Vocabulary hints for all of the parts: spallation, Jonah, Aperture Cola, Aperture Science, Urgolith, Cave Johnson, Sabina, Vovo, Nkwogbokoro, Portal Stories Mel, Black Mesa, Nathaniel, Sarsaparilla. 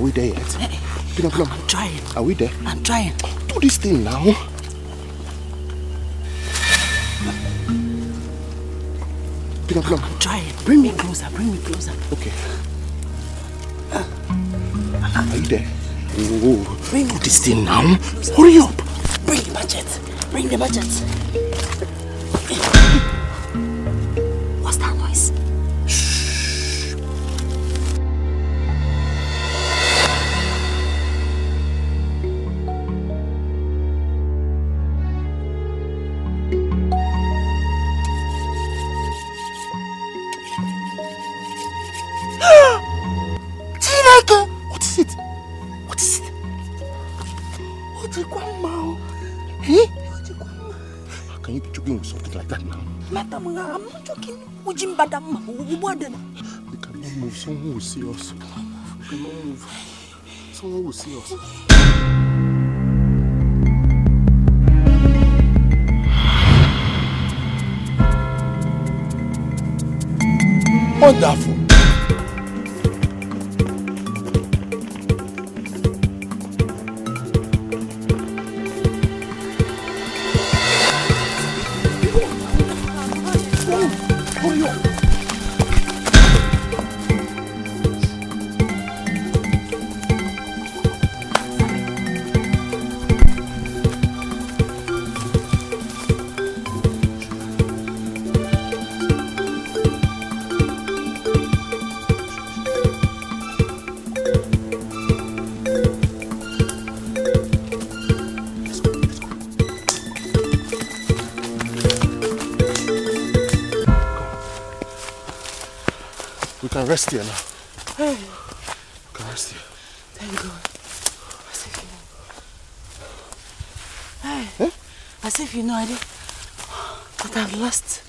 Are we there yet? Hey, I'm trying. Are we there? I'm trying. Do this thing now. I'm trying. Bring me closer. Bring me closer. Okay. Are you there? Oh, bring do this thing now. Hurry up. Bring the budget. Bring the budget. We cannot move. Someone will see us. We cannot move. Someone will see us. Wonderful. Rest here now. Hey. Can rest here. Thank God. As if you know. Hey. Eh? As if you know, I did, that I've lost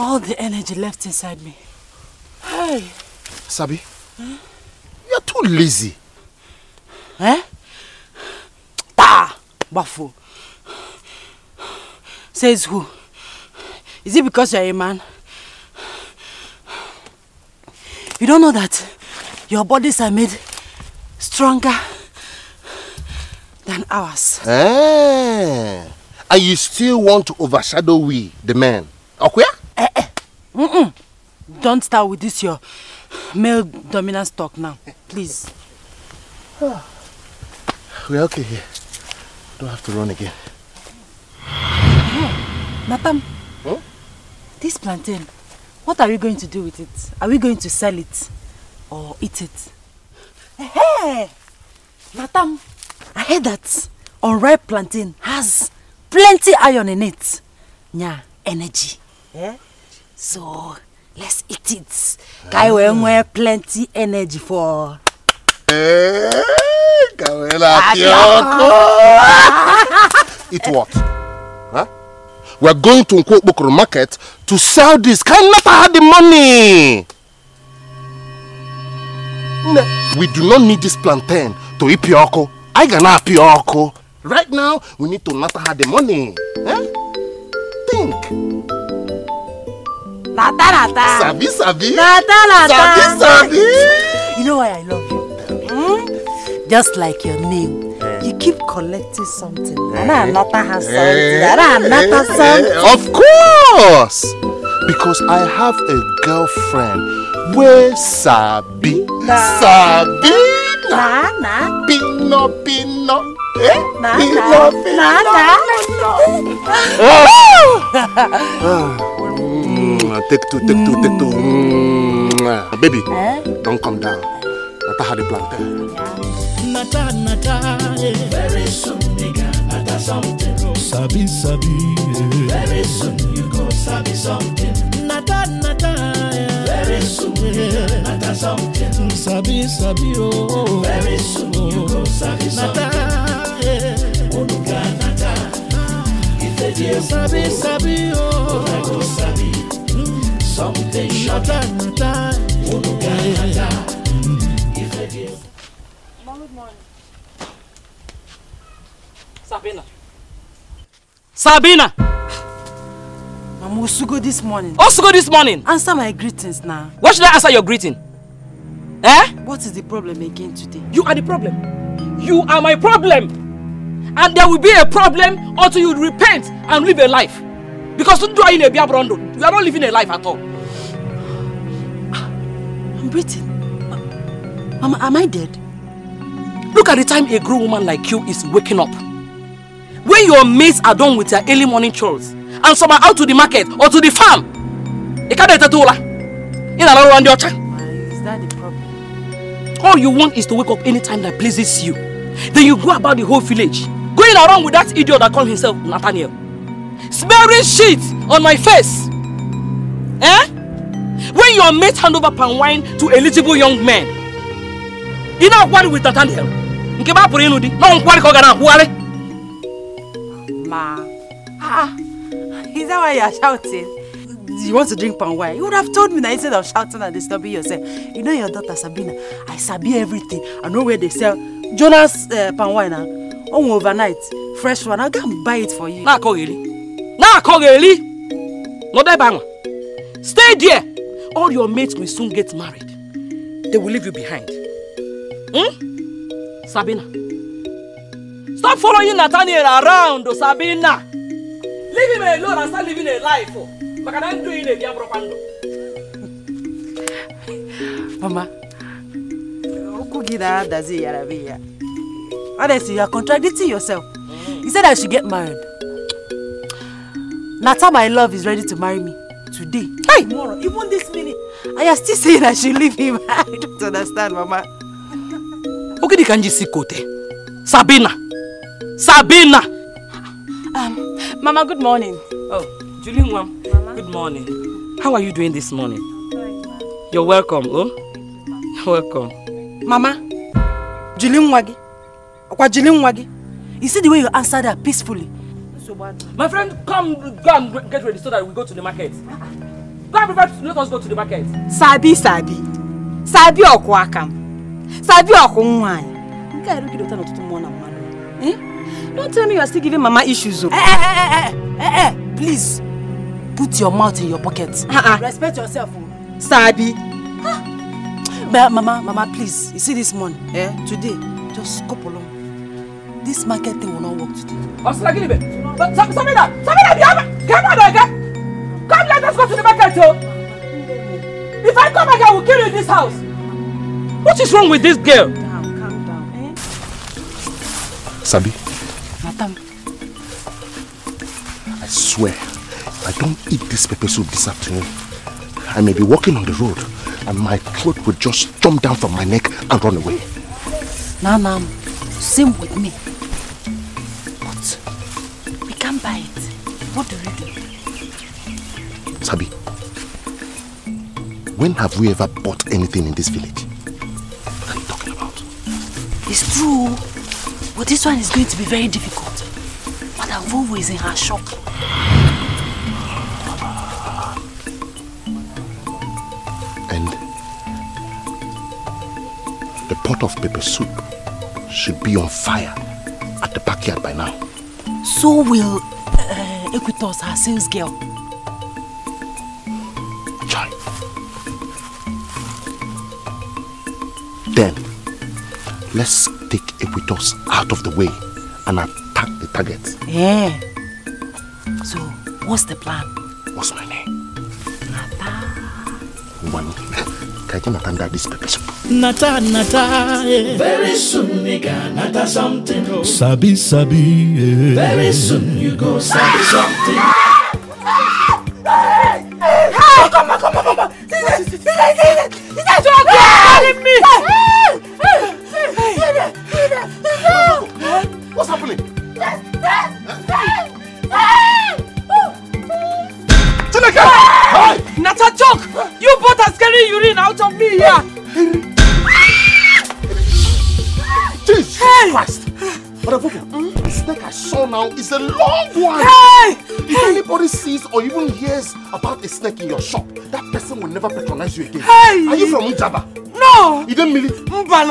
all the energy left inside me. Hey. Sabi. Eh? You're too lazy. Eh? Ta! Bafo. Says who? Is it because you're a man? You don't know that your bodies are made stronger than ours. Eh. And you still want to overshadow we, the men. Okay? Eh, eh. Mm-mm. Don't start with this, your male dominance talk now. Please. We're okay here. Don't have to run again. Oh, Natham, huh? This plantain. What are we going to do with it? Are we going to sell it or eat it? Hey, Natham, I heard that unripe plantain has plenty iron in it. Yeah, energy. Yeah? So let's eat it. Kai will have plenty energy for. Eat what? We are going to Nkwogbokoro market to sell this. Cannot have the money. No. We do not need this plantain to eat pioko. I can have pioko. Right now, we need to not have the money. Eh? Think. Lata lata. Sabi sabi. Lata lata. Sabi sabi. You know why I love you? Hmm? Just like your name. You keep collecting something. And I'm not a handsome. And I'm not a son. Of course! Because I have a girlfriend. Where Sabi. Sabina. Na. Pino Pino. Eh? Na. Pino Pino. Take two. Baby, don't come down. Nata had a plantain. Nata, very soon, nigga, Nata something. Sabi, very soon, you go Sabi something. Nata, very soon, nigga, Nata something. Sabi, oh, very soon, you go Sabi something. Nata, oh, look at Nata. If they do, Sabi, oh, I go Sabi. Something shot at Nata, oh, look at Nata. If they do. Good morning. Sabina! Mama, Osugo this morning. Answer my greetings now. What should I answer your greeting? Eh? What is the problem again today? You are the problem. You are my problem. And there will be a problem until you repent and live a life. Because you are not living a life at all. I'm breathing. Mama, am I dead? Look at the time a grown woman like you is waking up. When your mates are done with their early morning chores, and some are out to the market or to the farm, they can't do it. Is that the problem? All you want is to wake up any time that pleases you. Then you go about the whole village, going around with that idiot that calls himself Nathaniel, smearing shit on my face. Eh? When your mate hand over palm wine to eligible young men, you know what with Nathaniel? Ma, is that why you are shouting? You want to drink palm wine? You would have told me that instead of shouting and disturbing yourself. You know your daughter Sabina, I sabi everything. I know where they sell Jonas palm wine on overnight, fresh one. I'll go and buy it for you. Nah, Kogeli. Not that bang. Stay there. All your mates will soon get married. They will leave you behind. Hmm? Sabina. Stop following Nathaniel around, oh, Sabina. Leave him alone and start living a life. Oh. Mama, honestly, you are contradicting yourself. You said I should get married. Nata, my love, is ready to marry me today. Hey, tomorrow, even this minute. I am still saying I should leave him. I don't understand, Mama. Okay, the kanji sikote. Sabina. Mama, good morning. Oh, Julie, Mama. Good morning. How are you doing this morning? You're welcome, oh? You're welcome. Mama, you see the way you answered her peacefully. So bad. My friend, come and get ready so that we go to the market. Let us go to the market. Sabi okwakam. Sabi okwunwan. Don't tell me you are still giving Mama issues. Please. Put your mouth in your pocket. Respect yourself. Sabi. But Mama, please. You see this morning? Eh? Today, just go along. This market thing will not work today. Sabina, come, let us go to the market, yo. If I come again, we'll kill you in this house. What is wrong with this girl? Calm down. Eh? Sabi. Madam. I swear. I don't eat this pepper soup this afternoon, I may be walking on the road and my throat will just jump down from my neck and run away. Now, same with me. But we can't buy it. What do we do? Sabi, when have we ever bought anything in this village? What are you talking about? It's true, but this one is going to be very difficult. Madam Vovo is in her shop. Pot of pepper soup should be on fire at the backyard by now. So will Equitos, our sales girl. Chai. Then, let's take Equitos out of the way and attack the target. Yeah. So, what's the plan? What's my name? Nata. I cannot handle this pepper soup. Nata, yeah. Very soon, nigga, Nata something. Oh. Sabi, yeah. Very soon you go Sabi something. Hey, come on. This is what's happening? Nata, choke! You both are scaring urine out of me here! Jesus Christ! But the snake I saw now is a long one! Hey! If anybody sees or even hears about a snake in your shop, that person will never patronize you again. Hey! Are you from Ujaba? No! You didn't mean it? No. Then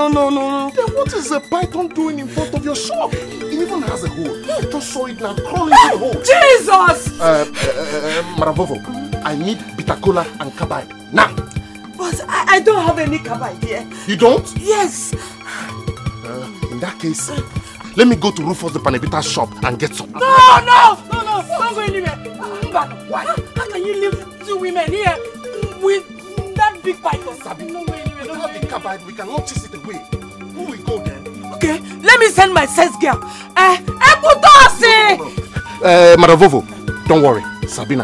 what is a python doing in front of your shop? It even has a hole. You just saw it now crawling into the hole. Jesus! Madam Vovo, I need bitter cola and kebab now. But I don't have any cab idea. You don't? Yes. In that case, let me go to Rufus the Panebita's shop and get some. No. Don't go anywhere. But why? How can you leave two women here with that big python? Sabina, no, without the cab, we cannot chase it away. Who will go then? Okay, let me send my sales girl. Madam Vovo, don't worry. Sabina,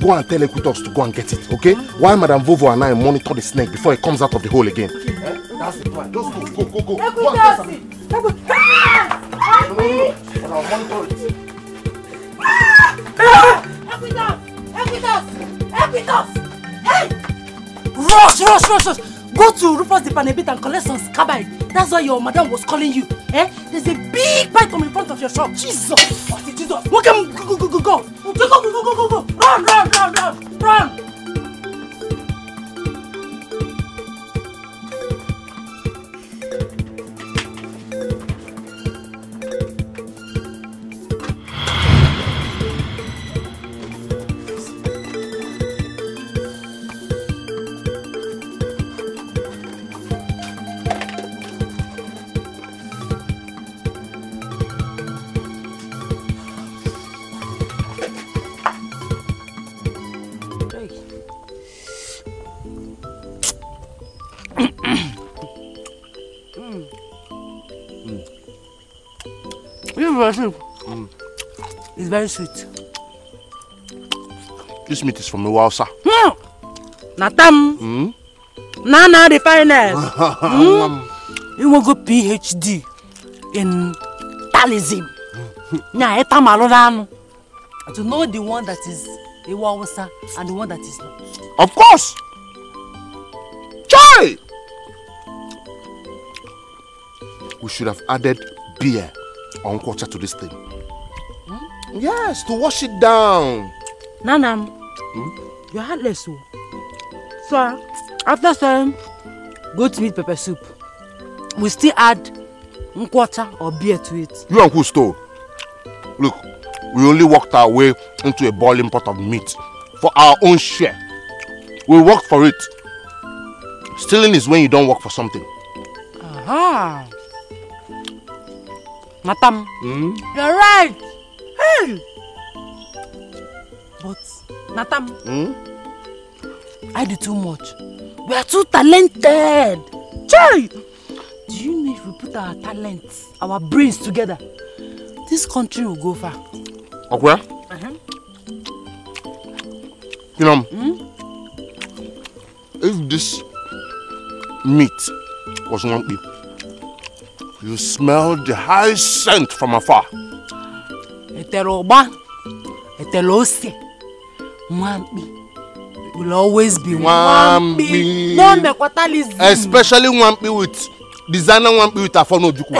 go and tell Ekutos to go and get it, okay? While Madam Vovo and I monitor the snake before it comes out of the hole again. That's the plan. Just go. Ekutos! Hey! Rush! Go to Rufus the Panebit and collect some scabbard. That's why your madam was calling you. There's a big python in front of your shop. Jesus! Look at him! Go! Run! It's very sweet. This meat is from the Wausa. Natam. Nana the finest. You will go PhD in Talism. To know the one that is a Wausa and the one that is not. Of course. Chai. We should have added beer. On quarter to this thing. Yes, to wash it down. Nanam, you're heartless. So, after some goat meat pepper soup, we still add quarter or beer to it. You and who stole? Look, we only walked our way into a boiling pot of meat for our own share. We worked for it. Stealing is when you don't work for something. Aha. Matam, you're right. Hey, but Natam, I do too much. We are too talented. Chai, do you know if we put our talents, our brains together, this country will go far? Okay. You know, if this meat was not eaten, you smell the high scent from afar. Eteroba, Etelose, Wampi will always be Wampi. No mekwatalism. Especially Wampi with designer Wampi with Afono Juku.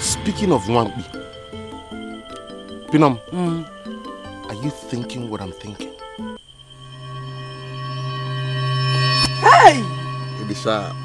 Speaking of Wampi, Pinom. Are you thinking what I'm thinking? Hey! It is sharp.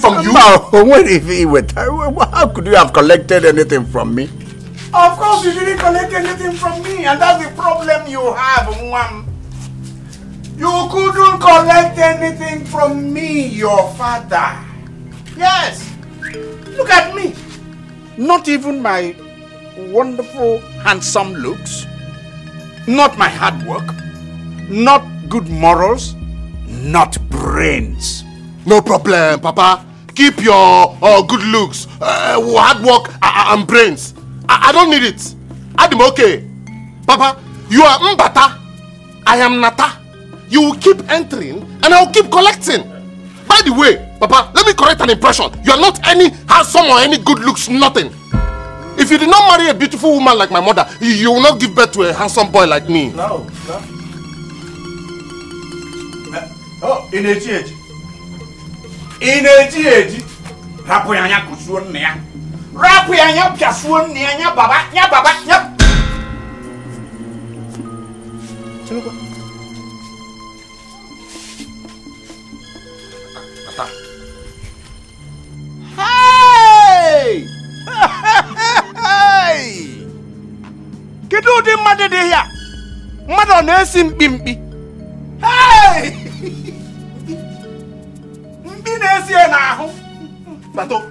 from you? No, how could you have collected anything from me? Of course you didn't collect anything from me, and that's the problem you have, Mwam. You couldn't collect anything from me, your father. Yes. Look at me. Not even my wonderful, handsome looks. Not my hard work. Not good morals. Not brains. No problem, Papa. Keep your good looks, hard work, and brains. I don't need it. I'm okay. Papa, you are Mbata. I am Nata. You will keep entering and I will keep collecting. By the way, Papa, let me correct an impression. You are not any handsome or any good looks, nothing. If you did not marry a beautiful woman like my mother, you will not give birth to a handsome boy like me. No, no. Oh, in a church. In a church. Hey! Hey! Kedu di mmadụ dị ya? Mmadụ na-esi mkpimkpi. Hey! Mkpi na-esi n'ahụ. Bato.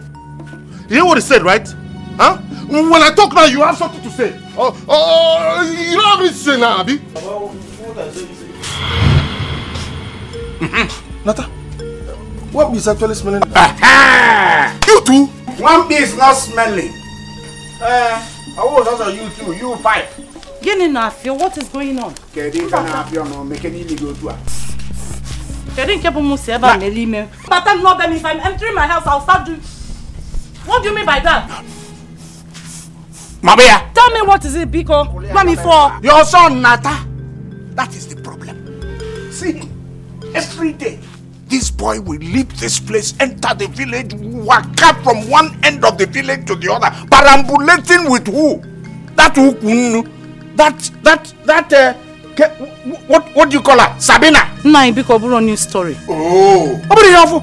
You hear what he said, right? Huh? When I talk now, you have something to say. You don't have me to say now, Abi. Nata, what is actually smelling? Aha! You too? One bee is not smelling. I was also you too, you five. Get in here, what is going on? Kedin can have your no, make any legal to us. Kedin keep on saying about me, me. But I'm not them. If I'm entering my house, I'll start doing. What do you mean by that? Mabea! Tell me what is it, Biko? Money for your son, Nata. That is the problem. See, every day, this boy will leave this place, enter the village, waka from one end of the village to the other, parambulating with who? That who? What do you call her? Sabina? No, because it's a new story. Oh.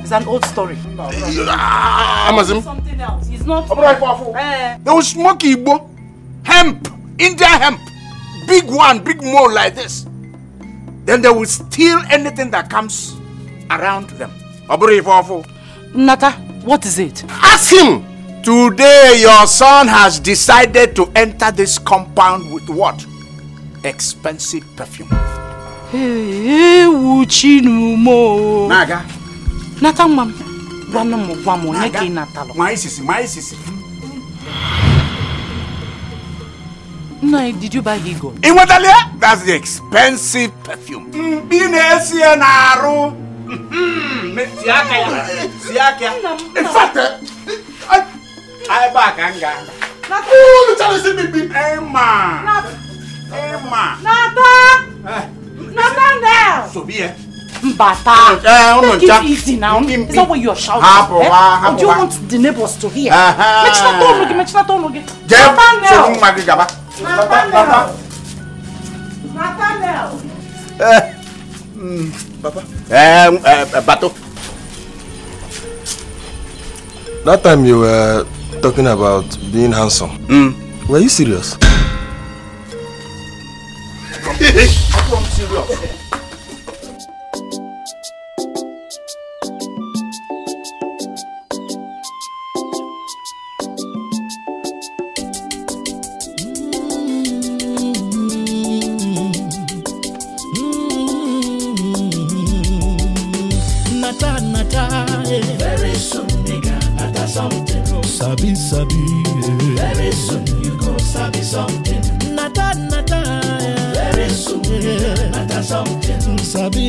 It's an old story. Amazon. Something else. It's not. There was smoky Igbo. Hemp. India hemp. Big one, big mole like this. Then they will steal anything that comes around them. Nata, what is it? Ask him. Today your son has decided to enter this compound with what? Expensive perfume. Hey, Uchinumo. Naga. Nata mam. Guano guamo neke natalo. Maisisi. No, did you buy Higo? In Watalia? That's the expensive perfume. Binesia naro. Siaka. In fact, I back anga. Nata. Oh, the challenge is big. Emma. Emma! Nata! Nathaniel! So be it. Mbata! Take it easy now. Is that what you are shouting? Or do you want the neighbors to hear? Mechina Tonogi! Nathaniel! Papa? Bato. That time you were talking about being handsome. Were you serious? I'm serious. Very soon, nigga, Nata something. Sabi. Very soon, you go Sabi something. Nata. Very soon, Nata something. Sabi,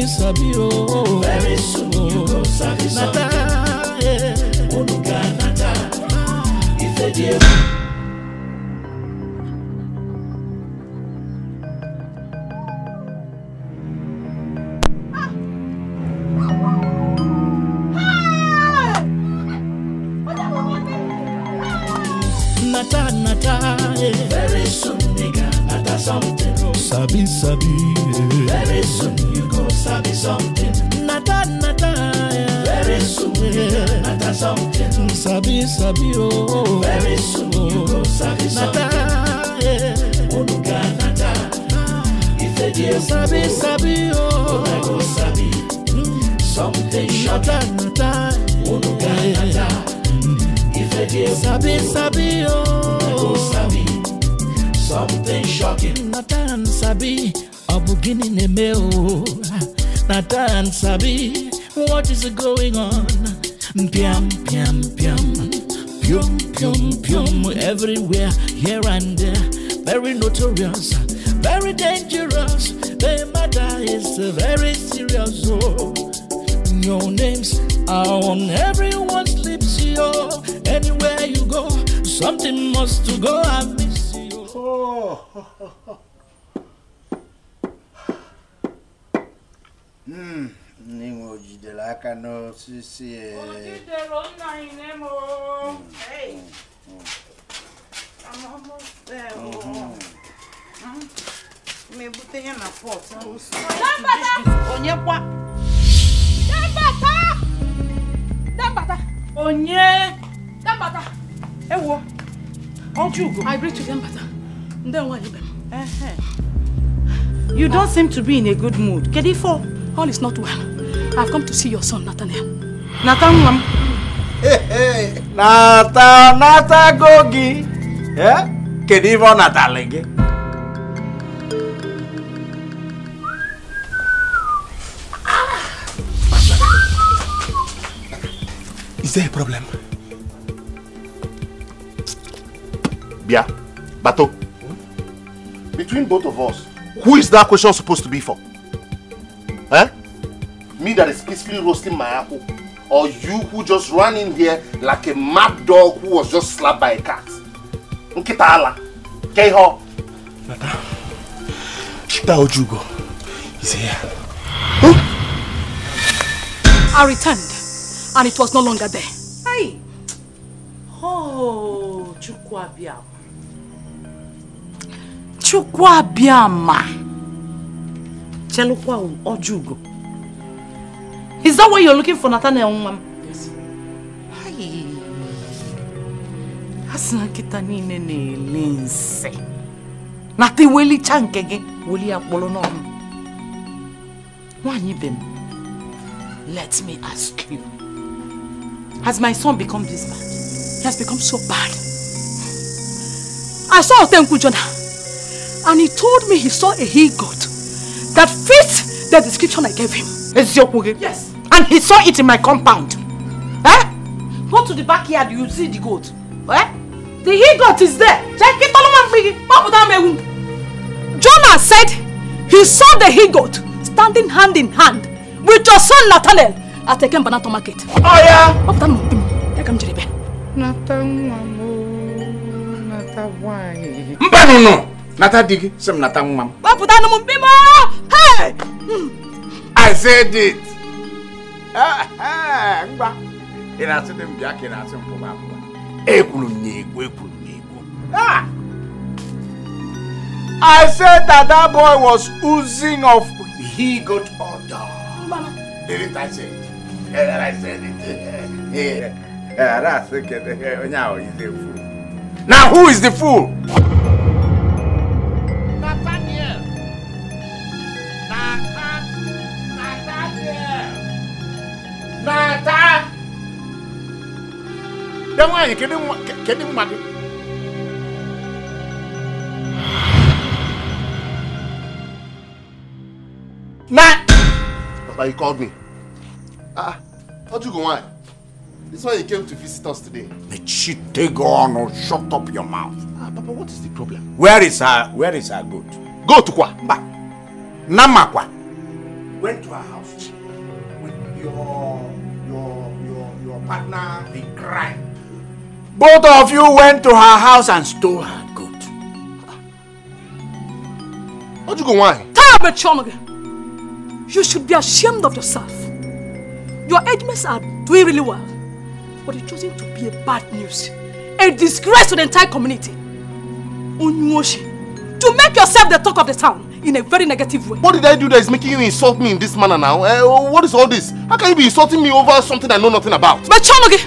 oh. Very soon, you go Sabi something. Nata, yeah. Onuga Nata. If they did. Nata, yeah. Very soon, nigga, Nata something. Sabi, yeah. Very soon you go Sabi something. Nata, yeah. Very soon Sabi, sabi, oh. Very soon you go, sabi, sabi. Oluga, nata. Ife die, sabi, sabi, oh. Onego, sabi. Something short. Nata, Oluga, nata. Ife die, sabi, sabi, oh. Onego, sabi. Something shocking. Nata, sabi. Abugini ne meo. Nata, sabi. What is going on? Piam, piam, piam, pium, pium, pium, everywhere, here and there. Very notorious, very dangerous. The matter is very serious. Oh, your names are on everyone's lips. Oh, anywhere you go, something must to go. I miss you. Oh. Hmm. Nimoji de la cano, si. Hey, I'm almost there. Maybe they are not for us. Dabata. Eh, what? Won't you go? I bring to them, Dabata. Don't worry them. You don't seem to be in a good mood. Get it for? All is not well. I've come to see your son, Nathaniel. Nathaniel. Hey, Nata Gogi. Yeah? Can you even Nathaniel? Is there a problem? Bia, Bato. Between both of us, who is that question supposed to be for? Huh? Me that is peacefully roasting my apple, or you who just ran in here like a mad dog who was just slapped by a cat. Nkitaala, Keho. Nata, that Ojugo is here. Huh? I returned, and it was no longer there. Hey, oh, Chukwabiama. Is that why you're looking for Nathaniel? Yes. Hi. Asna kitani nene linse. Nati weli chankege weli apolonom. Wanyibem. Let me ask you. Has my son become this bad? He has become so bad. I saw Otenku Jonah, and he told me he saw a he goat that fits the description I gave him. Yes. And he saw it in my compound. Eh? Go to the backyard, you see the goat. Eh? The he-goat is there. Check it all. Jonah said he saw the he-goat standing hand in hand with your son Nathaniel at the Kembanato market. Oh yeah! What happened to him? They come to the bed. Nathaniel. Mbano! Nata digi, sem nata mum. Hey! I said it. I said that boy was oozing of he got order. Didn't I say it? Yeah, I said it. Yeah. Now who is the fool? Nata! Then why you kidding Maddy? Nat! That's why you called me. How'd you go on? This is why you came to visit us today. Take on or shut up your mouth. Papa, what is the problem? Where is her goat? Go to Kwa. Nama Kwa. Went to her house with your partner in crime. Both of you went to her house and stole her goat. What you go why? You should be ashamed of yourself. Your age mates are doing really well, but you're choosing to be a bad news, a disgrace to the entire community. Onyoshi, to make yourself the talk of the town. in a very negative way. What did I do that is making you insult me in this manner now? What is all this? How can you be insulting me over something I know nothing about? But Chonogi,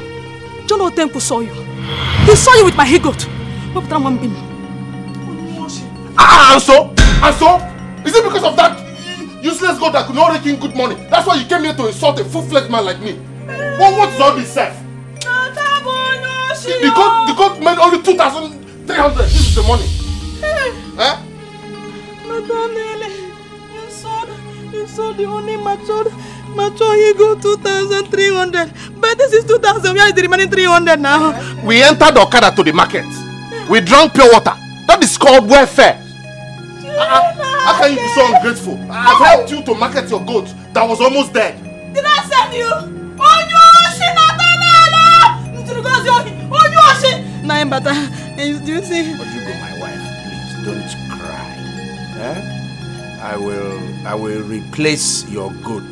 John Otempo saw you. He saw you with my higot. Ah, and so? Is it because of that useless god that could not reckon good money? That's why you came here to insult a full-fledged man like me. Well, what's all this, self? The god made only 2,300. This is the money. Huh? Nathaniel, you saw the only mature higot 2,300. But this is 2,000. Where is the remaining 300 now? We entered Okada to the market. We drank pure water. That is called welfare. How can you be so ungrateful? I've helped you to market your goat that was almost dead. Did I send you? Do you see? But you go, my wife, please don't cry. Eh? I will replace your goat.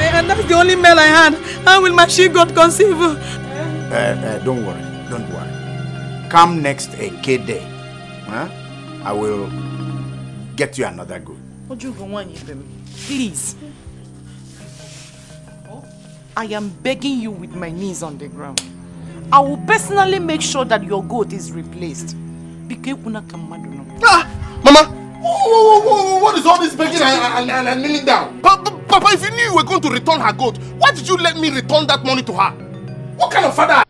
And that's the only male I had. How will my she-goat conceive? Don't worry, don't worry. Come next Eke day. Huh? I will get you another goat. Please. I am begging you with my knees on the ground. I will personally make sure that your goat is replaced. Ah, Mama! What is all this begging and kneeling down? Papa, if you knew you were going to return her goat, why did you let me return that money to her? What kind of father?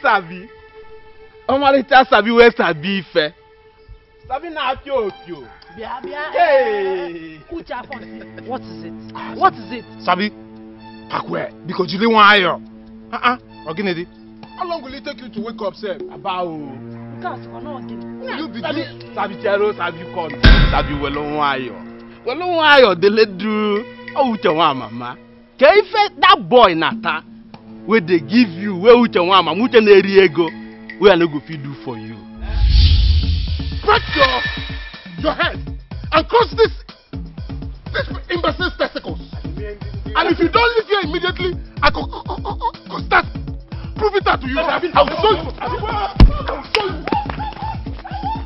Sabi, Omarita Sabi, where Sabi Fe? Sabina, Pio. Hey! What is it? What is it? Sabi, where? Because you didn't want to hire. How long will it take you to wake up, sir? About. You be doing Sabi Chero, Sabi Con, Sabi Welonwayo. Welonwayo, they let you. Oh, Mama. Can you fit that boy, Nata? Where they give you, where we can want, my much and ego, we are not going to do for you. Crack your head and cross this imbecile's testicles. And if you don't leave here immediately, I could start proving that to you. I will show you.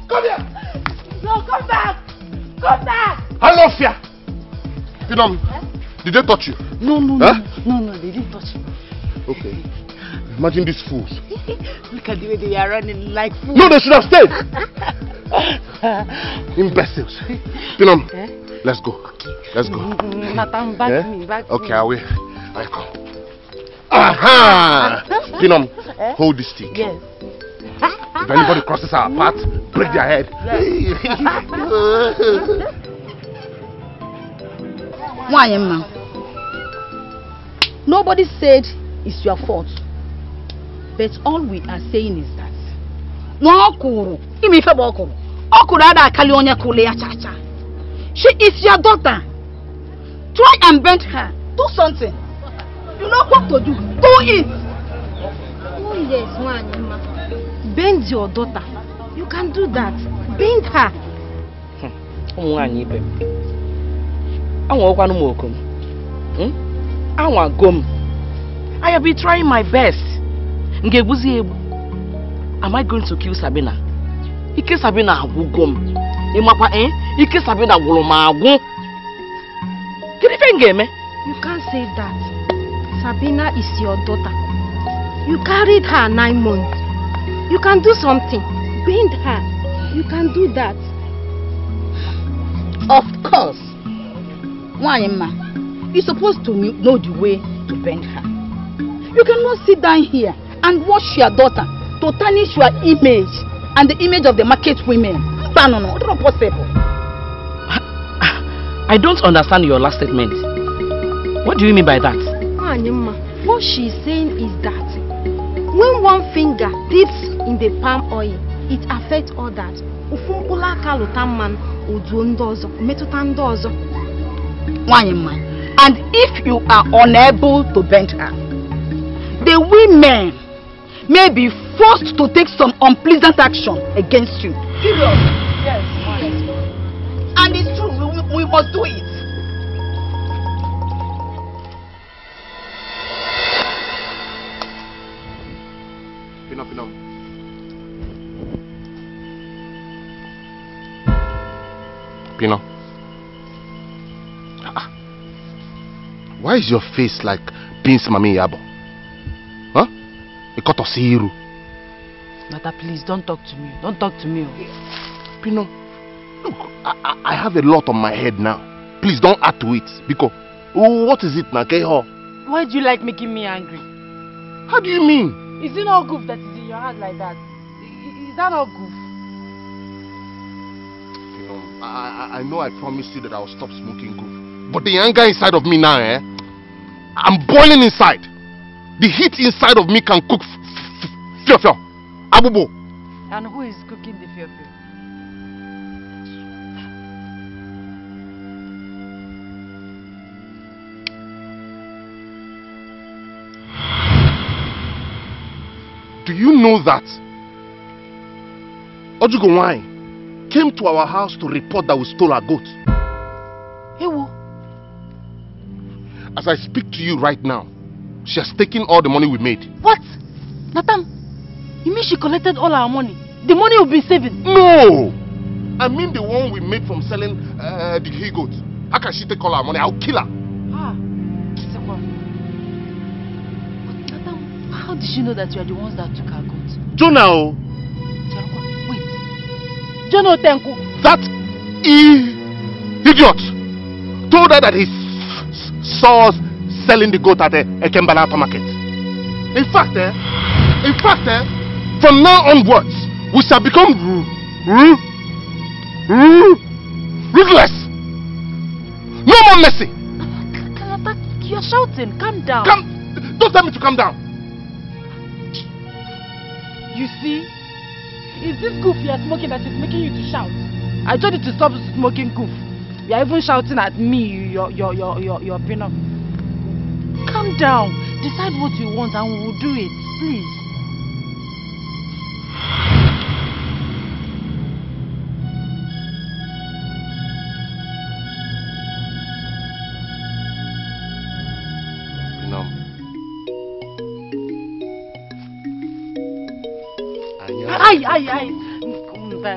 Come here. No, come back. Come back. I love you. You know, did they touch you? No, they didn't touch me. Okay. Imagine these fools. Look at the way they are running like fools. No, they should have stayed. Imbeciles. Pinom, let's go. Okay. Let's go. Nathan, back me. Okay, I will. I come. Aha! Pinom, hold this stick. Yes. If anybody crosses our path, break their head. Why, Emma? Nobody said it's your fault. But all we are saying is that no kuru, she is your daughter. Try and bend her. Do something. You know what to do. Do it. Oh yes, Nwaanyima. Bend your daughter. You can do that. Bend her. I have been trying my best. Am I going to kill Sabina? Ike Sabina wugum. Ike Sabina wulumagu. You can't say that. Sabina is your daughter. You carried her 9 months. You can do something. Bend her. You can do that. Of course. Nwaanyima, you're supposed to know the way to bend her. You cannot sit down here and watch your daughter to tarnish your image and the image of the market women. No, it's not possible. I don't understand your last statement. What do you mean by that? What she's saying is that when one finger dips in the palm oil, it affects all that. And if you are unable to bend her, the women may be forced to take some unpleasant action against you. Serious? Yes. And it's true, we must do it. Sabina? Why is your face like Prince Mami Yabo? Huh? Nata, please, don't talk to me. Don't talk to me. Pino, look, I have a lot on my head now. Please don't add to it. Because, what is it now, Keho? Why do you like making me angry? How do you mean? Is it not goof that is in your hand like that? Is that not goof? You know, I know I promised you that I will stop smoking goof. But the anger inside of me now, I'm boiling inside. The heat inside of me can cook fear. Abubo. And who is cooking the fear? Do you know that Ojugowai came to our house to report that we stole our goat? Ewo. As I speak to you right now, she has taken all the money we made. What? Nathan? You mean she collected all our money? The money we've been saving? No! I mean the one we made from selling the hay goat. How can she take all our money? I'll kill her. Ah, it's a problem. How did she know that you are the ones that took our goat? Jonah! Wait. Jonah Tenku. That idiot told her that he saw us selling the goat at a Kembalata market. In fact, from now onwards, we shall become ruthless. No more mercy. You're shouting. Calm down. Don't tell me to calm down. You see, it's this goof you are smoking that is making you to shout. I told you to stop smoking goof. You are even shouting at me, your pinot. Calm down. Decide what you want and we will do it, please. Aye.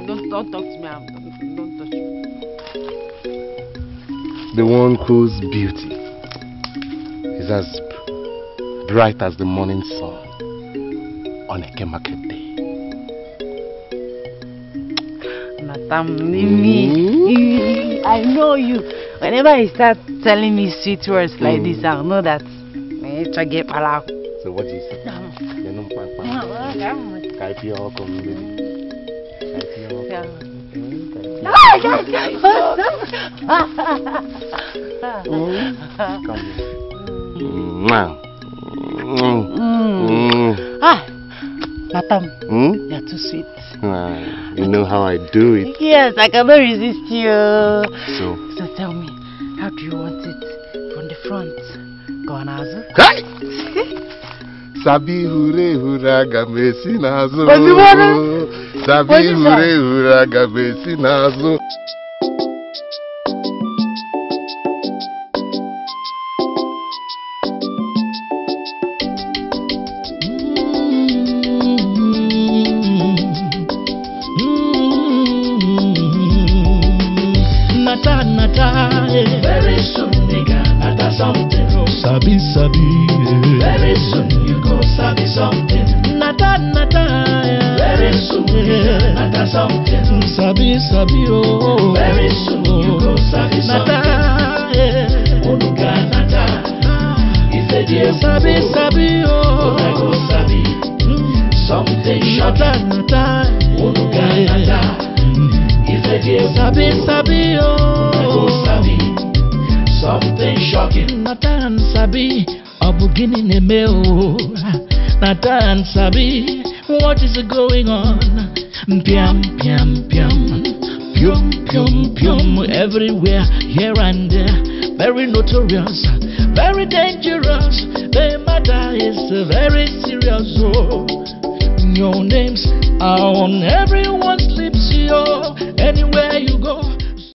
Don't talk to me. Don't touch me. The one whose beauty is as bright as the morning sun on a Kemarket day. Natamnimi, I know you. Whenever you start telling me sweet words like this, I'll know that. So what do you say? Madam, you're too sweet. You know how I do it. Yes, I cannot resist you. So tell me, how do you want it? From the front, Gonazu? Sabi hure hura gamesi nazo. Sabi hure hura gamesi nazo. Your names are on everyone's list.